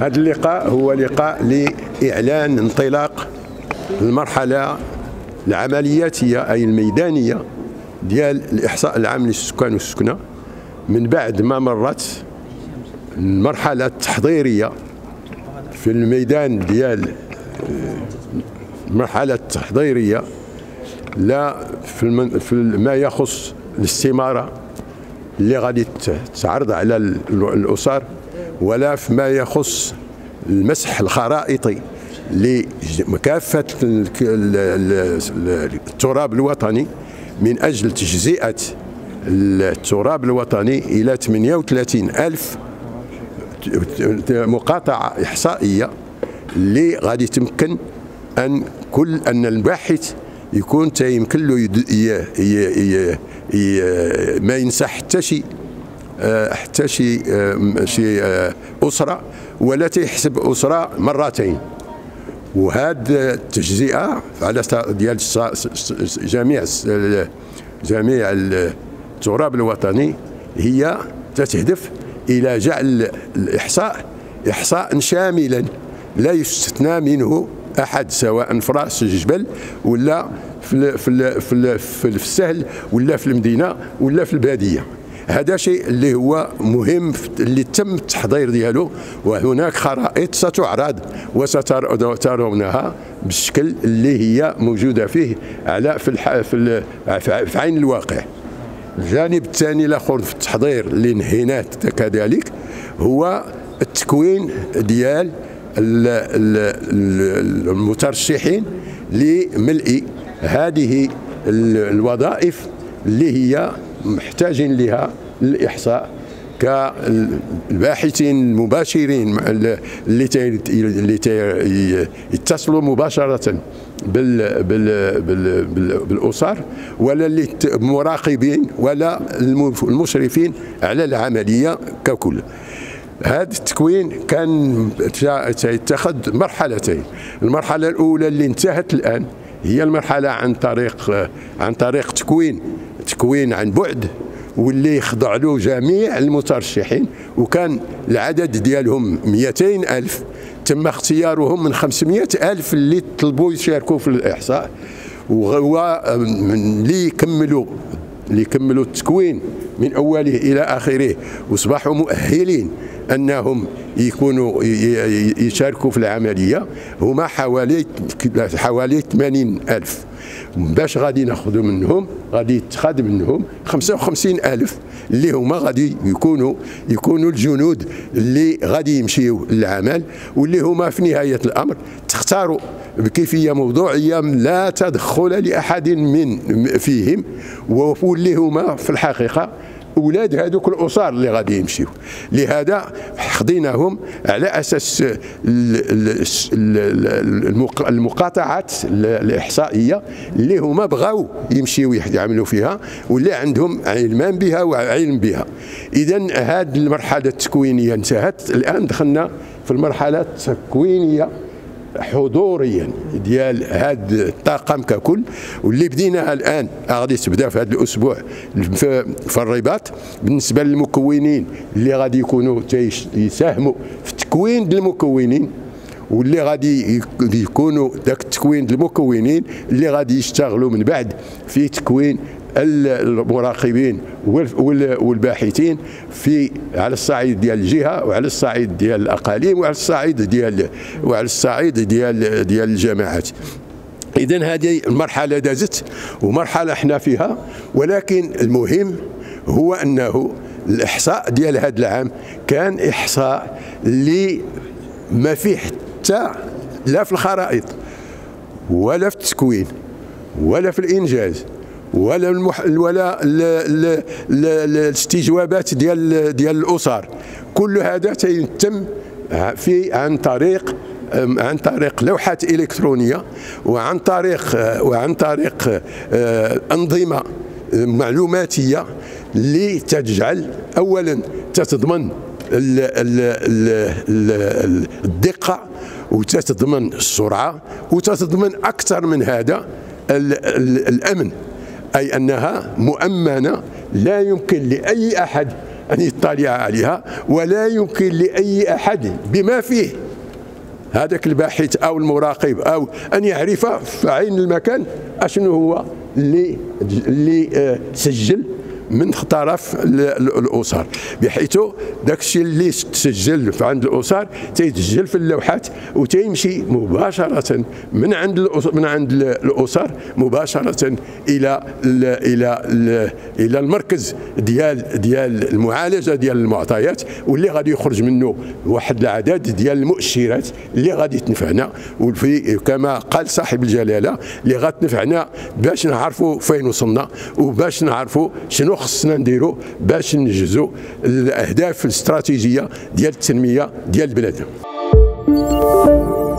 هذا اللقاء هو لقاء لإعلان انطلاق المرحلة العملياتية أي الميدانية ديال الإحصاء العام للسكان والسكنة من بعد ما مرت المرحلة التحضيرية في الميدان ديال المرحلة التحضيرية لا في ما يخص الاستمارة اللي غادي تعرض على الأسر ولا فيما يخص المسح الخرائطي لكافة التراب الوطني من أجل تجزئة التراب الوطني إلى 38 ألف مقاطعة إحصائية اللي غادي يتمكن أن الباحث يكون تيمكن له ما ينسى حتى شي شي أسرة ولا تيحسب أسرة مرتين. وهاد التجزئة على ديال جميع التراب الوطني هي تتهدف إلى جعل الإحصاء إحصاء شاملا لا يستثنى منه أحد سواء في رأس الجبل ولا في السهل ولا في المدينة ولا في البادية. هذا شيء اللي هو مهم اللي تم التحضير ديالو، وهناك خرائط ستعرض وسترونها بالشكل اللي هي موجودة فيه على في عين الواقع. الجانب الثاني الآخر في التحضير اللي انهينات كذلك هو التكوين ديال المترشحين لملء هذه الوظائف اللي هي محتاجين لها الإحصاء كالباحثين المباشرين اللي يتصلوا مباشرة بالأسر ولا اللي مراقبين ولا المشرفين على العملية ككل. هذا التكوين كان يتخذ مرحلتين، المرحلة الأولى اللي انتهت الآن هي المرحلة عن طريق تكوين عن بعد واللي خضع له جميع المترشحين وكان العدد ديالهم 200 ألف، تم اختيارهم من 500 ألف اللي طلبوا يشاركوا في الإحصاء وهو اللي كملوا التكوين من أوله إلى آخره وصبحوا مؤهلين أنهم يكونوا يشاركوا في العملية هما حوالي 80 ألف. باش غادي ناخذوا منهم غادي يتخذ منهم 55 ألف اللي هما غادي يكونوا الجنود اللي غادي يمشيوا للعمل واللي هما في نهاية الأمر تختاروا بكيفية موضوعية لا تدخل لأحد من فيهم واللي هما في الحقيقة أولاد هذوك الأسر اللي غادي يمشيو. لهذا حضيناهم على أساس المقاطعات الإحصائية اللي هما بغاو يمشيو يعملوا فيها واللي عندهم علمان بها وعلم بها. إذا هذه المرحلة التكوينية انتهت، الآن دخلنا في المرحلة التكوينية حضوريا ديال هاد الطاقم ككل واللي بديناها الان غادي تبدا في هذا الاسبوع في الرباط بالنسبه للمكونين اللي غادي يكونوا يساهموا في تكوين المكونين واللي غادي يكونوا ذاك التكوين المكونين اللي غادي يشتغلوا من بعد في تكوين المراقبين والباحثين في على الصعيد ديال الجهه وعلى الصعيد ديال الاقاليم وعلى الصعيد ديال الجماعات. اذا هذه المرحله دازت ومرحله احنا فيها، ولكن المهم هو انه الاحصاء ديال هذا العام كان احصاء اللي ما فيه حتى لا في الخرائط ولا في التكوين ولا في الانجاز ولا الاستجوابات ديال الأسر. كل هذا تيتم عن طريق لوحات إلكترونية وعن طريق أنظمة معلوماتية اللي تجعل أولا تتضمن الدقة وتتضمن السرعة وتتضمن أكثر من هذا الأمن، أي أنها مؤمنة لا يمكن لأي أحد أن يطلع عليها، ولا يمكن لأي أحد بما فيه هذاك الباحث أو المراقب أو أن يعرف في عين المكان أشنو هو اللي سجل من طرف الأسر، بحيث داك الشيء اللي تسجل عند الأسر تيتسجل في اللوحات وتيمشي مباشرة من عند الأسر مباشرة إلى المركز ديال المعالجة ديال المعطيات، واللي غادي يخرج منه واحد العدد ديال المؤشرات اللي غادي تنفعنا، وفي كما قال صاحب الجلالة اللي غاتنفعنا باش نعرفوا فين وصلنا وباش نعرفوا شنو خصنا نديرو باش ننجزو الأهداف الاستراتيجية ديال التنمية ديال بلادنا.